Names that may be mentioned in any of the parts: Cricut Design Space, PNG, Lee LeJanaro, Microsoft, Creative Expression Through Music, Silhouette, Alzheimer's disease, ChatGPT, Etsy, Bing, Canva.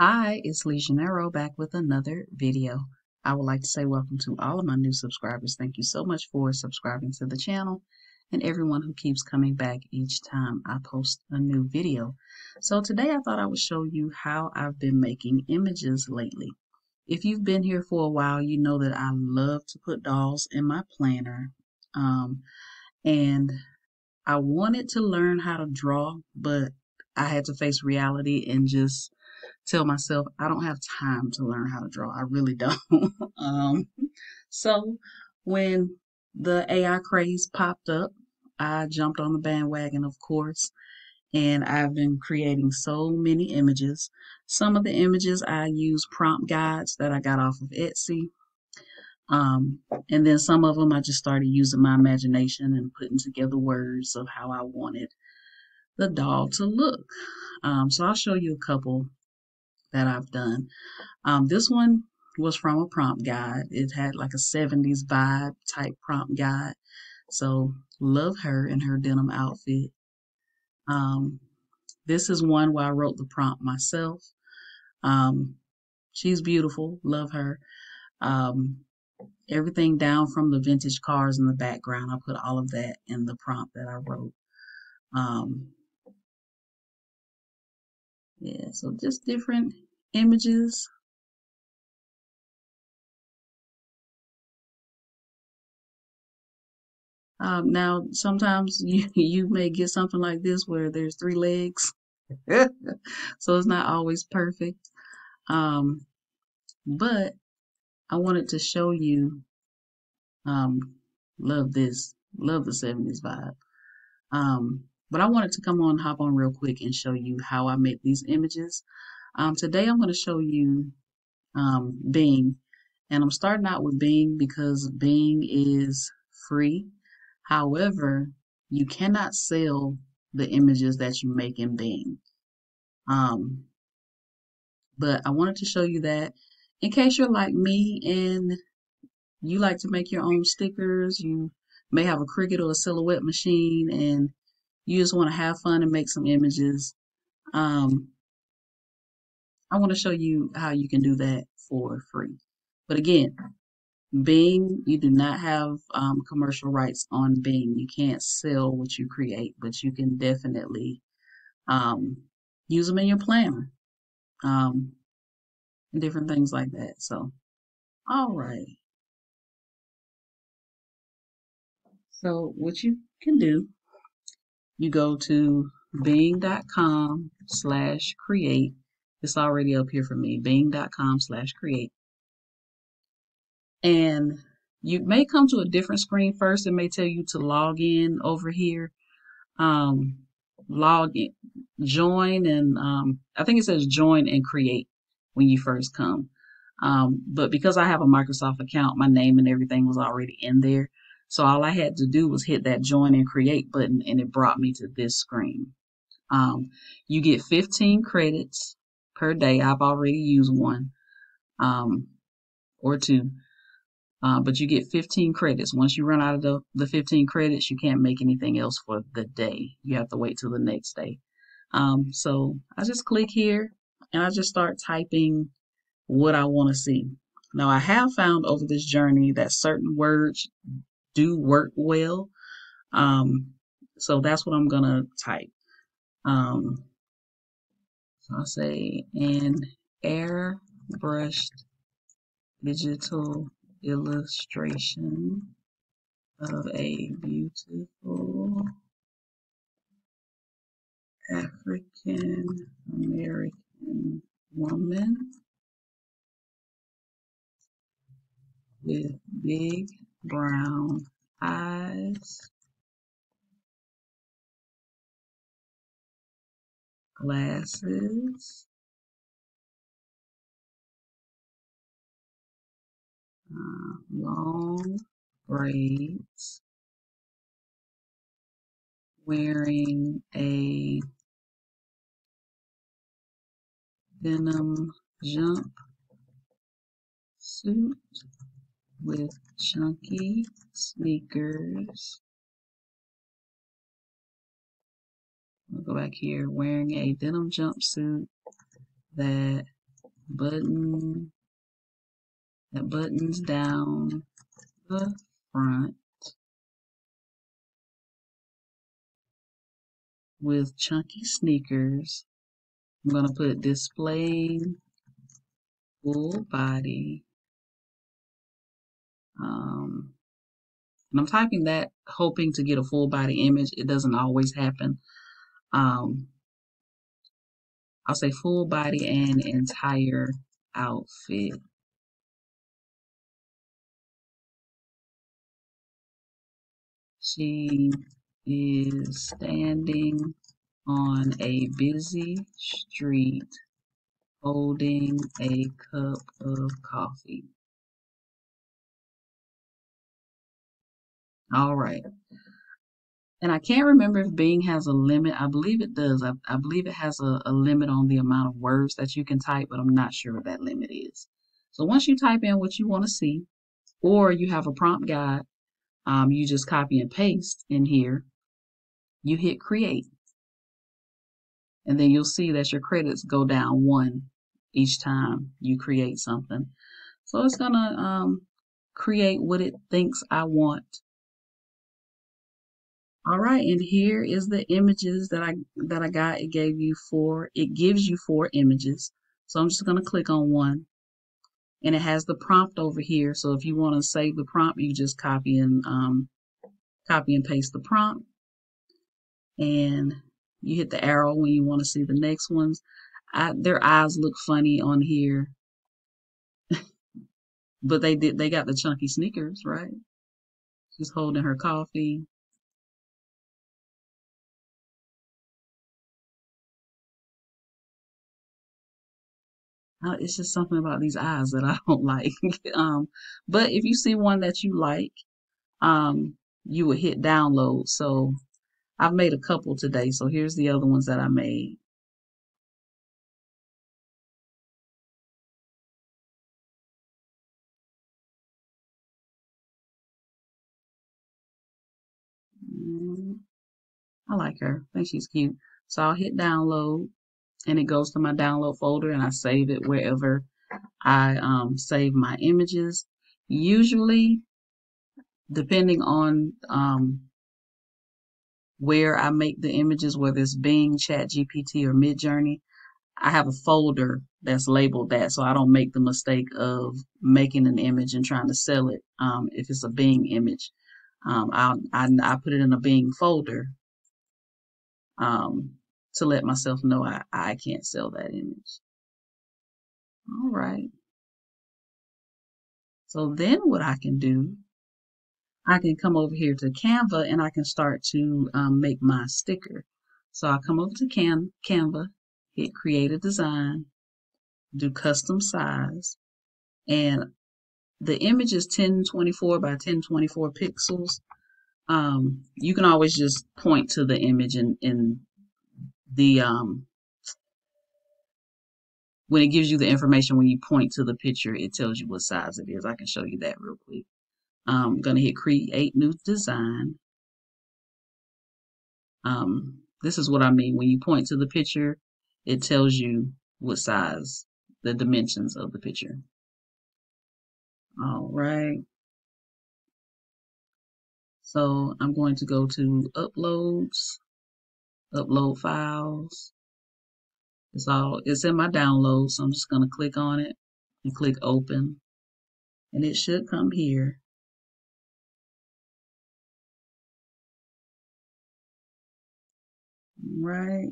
Hi, it's Lee LeJanaro back with another video. I would like to say welcome to all of my new subscribers. Thank you so much for subscribing to the channel and everyone who keeps coming back each time I post a new video. So today I thought I would show you how I've been making images lately. If you've been here for a while, you know that I love to put dolls in my planner. And I wanted to learn how to draw, but I had to face reality and just tell myself I don't have time to learn how to draw. I really don't. So when the AI craze popped up, I jumped on the bandwagon, of course, and I've been creating so many images. Some of the images I use prompt guides that I got off of Etsy. And then some of them I just started using my imagination and putting together words of how I wanted the doll to look. So I'll show you a couple that I've done. This one was from a prompt guide. It had like a 70s vibe type prompt guide. So love her in her denim outfit. This is one where I wrote the prompt myself. She's beautiful, love her. Everything down from the vintage cars in the background, I put all of that in the prompt that I wrote. Yeah, so just different images. Now, sometimes you may get something like this where there's three legs, so it's not always perfect. But I wanted to show you, love this, love the 70s vibe. But I wanted to hop on real quick and show you how I make these images. Today I'm going to show you Bing, and I'm starting out with Bing because Bing is free. However, you cannot sell the images that you make in Bing. But I wanted to show you that in case you're like me and you like to make your own stickers. You may have a Cricut or a Silhouette machine and you just want to have fun and make some images. I want to show you how you can do that for free. But again, Bing, you do not have commercial rights on Bing. You can't sell what you create, but you can definitely use them in your planner and different things like that. So, all right. So what you can do, you go to bing.com/create. It's already up here for me, bing.com/create. And you may come to a different screen first. It may tell you to log in over here. Log in, join, and I think it says join and create when you first come. But because I have a Microsoft account, my name and everything was already in there. So all I had to do was hit that join and create button and it brought me to this screen. You get 15 credits per day. I've already used one or two, but you get 15 credits. Once you run out of the 15 credits, you can't make anything else for the day. You have to wait till the next day. So I just click here and I just start typing what I want to see. Now I have found over this journey that certain words do work well. So that's what I'm gonna type. So I'll say an airbrushed digital illustration of a beautiful African American woman with big brown eyes, glasses, long braids, wearing a denim jumpsuit with chunky sneakers. We'll go back here, wearing a denim jumpsuit that button that buttons down the front with chunky sneakers. I'm going to put display full body. And I'm typing that hoping to get a full body image. It doesn't always happen. I'll say full body and entire outfit. She is standing on a busy street holding a cup of coffee. All right. And I can't remember if Bing has a limit. I believe it does. I believe it has a limit on the amount of words that you can type, but I'm not sure what that limit is. So once you type in what you want to see, or you have a prompt guide, you just copy and paste in here. You hit create. And then you'll see that your credits go down one each time you create something. So it's going to create what it thinks I want. All right, and here is the images that I got. It gives you 4 images. So I'm just going to click on one. And it has the prompt over here. So if you want to save the prompt, you just copy and paste the prompt. And you hit the arrow when you want to see the next ones. Their eyes look funny on here. But they got the chunky sneakers, right? She's holding her coffee. It's just something about these eyes that I don't like. But if you see one that you like, you would hit download. So I've made a couple today. So here's the other ones that I made. I like her. I think she's cute. So I'll hit download. And it goes to my download folder, and I save it wherever I save my images. Usually, depending on where I make the images, whether it's Bing, ChatGPT, or Midjourney, I have a folder that's labeled that, so I don't make the mistake of making an image and trying to sell it. If it's a Bing image, I put it in a Bing folder. To let myself know I can't sell that image. All right. So then what I can do, I can come over here to Canva and I can start to make my sticker. So I come over to Canva, hit create a design, do custom size, and the image is 1024 by 1024 pixels. You can always just point to the image and the when it gives you the information, when you point to the picture, it tells you what size it is. I can show you that real quick. I'm gonna hit create new design. This is what I mean when you point to the picture, it tells you what size, the dimensions of the picture. All right, so I'm going to go to uploads, upload files. It's in my download, so I'm just going to click on it and click open, and it should come here. All right,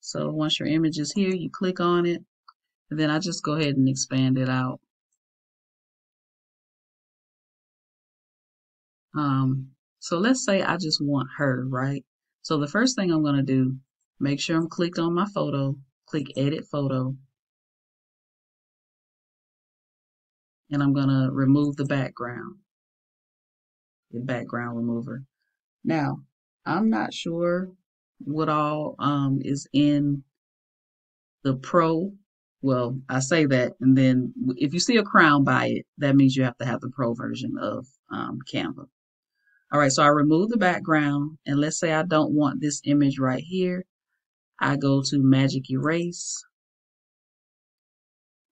so once your image is here, you click on it, and then I just go ahead and expand it out. So let's say I just want her, right? So the first thing I'm going to do, make sure I'm clicked on my photo, click edit photo. And I'm going to remove the background, remover. Now, I'm not sure what all is in the pro. Well, I say that, and then if you see a crown by it, that means you have to have the pro version of Canva. All right, so I remove the background, and let's say I don't want this image right here. I go to Magic Erase,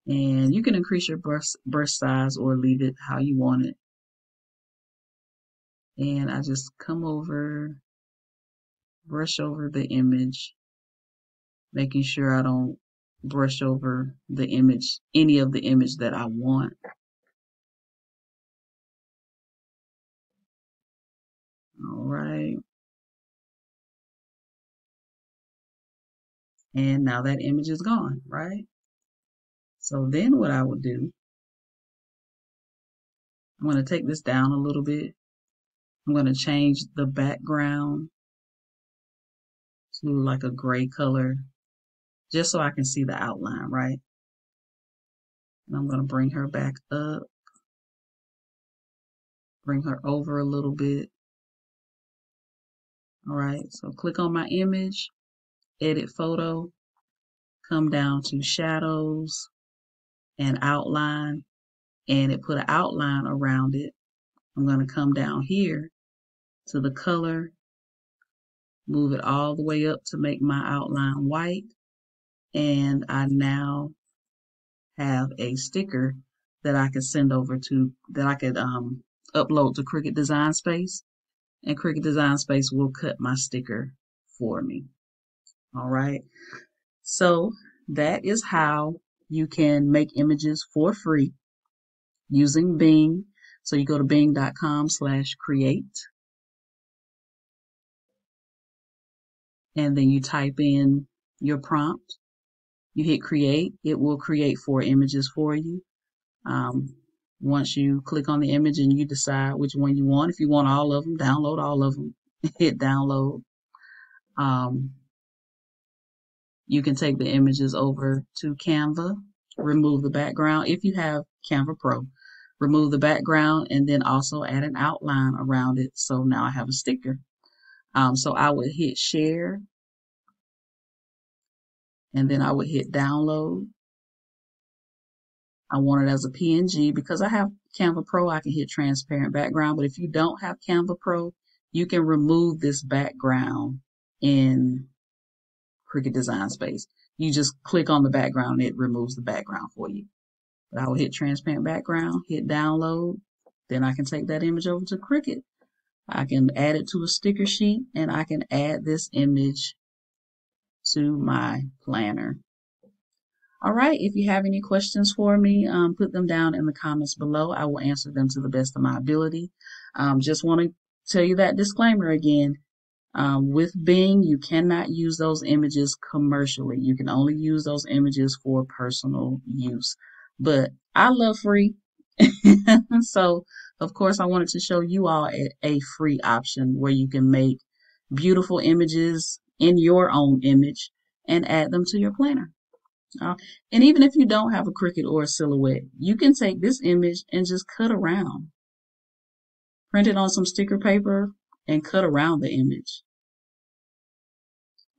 And you can increase your brush size or leave it how you want it. And I just come over, brush over the image, making sure I don't brush over the image, any of the image that I want. All right. And now that image is gone, right? So then what I would do, I'm going to take this down a little bit. I'm going to change the background to like a gray color, just so I can see the outline, right? And I'm going to bring her back up, bring her over a little bit. All right, so click on my image, edit photo, come down to shadows and outline, and it put an outline around it. I'm going to come down here to the color, move it all the way up to make my outline white. And I now have a sticker that I can send over to, that I could upload to Cricut Design Space. And Cricut Design Space will cut my sticker for me. All right. So that is how you can make images for free using Bing. So you go to bing.com/create. And then you type in your prompt. You hit create. It will create 4 images for you. Once you click on the image and you decide which one you want, if you want all of them, download all of them, hit download. You can take the images over to Canva, remove the background. If you have Canva Pro, remove the background and then also add an outline around it. So now I have a sticker. So I would hit share and then I would hit download. I want it as a PNG because I have Canva Pro. I can hit transparent background, but if you don't have Canva Pro, you can remove this background in Cricut Design Space. You just click on the background, it removes the background for you. But I will hit transparent background, hit download. Then I can take that image over to Cricut. I can add it to a sticker sheet and I can add this image to my planner. All right, if you have any questions for me, put them down in the comments below. I will answer them to the best of my ability. Just want to tell you that disclaimer again. With Bing, you cannot use those images commercially. You can only use those images for personal use. But I love free. So, of course, I wanted to show you all a free option where you can make beautiful images in your own image and add them to your planner. And even if you don't have a Cricut or a Silhouette, you can take this image and just cut around. Print it on some sticker paper and cut around the image.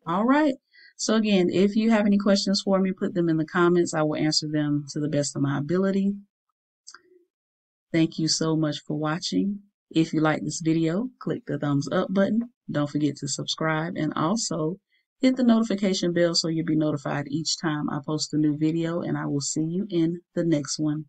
All right. So again, if you have any questions for me, put them in the comments. I will answer them to the best of my ability. Thank you so much for watching. If you like this video, click the thumbs up button. Don't forget to subscribe and also hit the notification bell so you'll be notified each time I post a new video, and I will see you in the next one.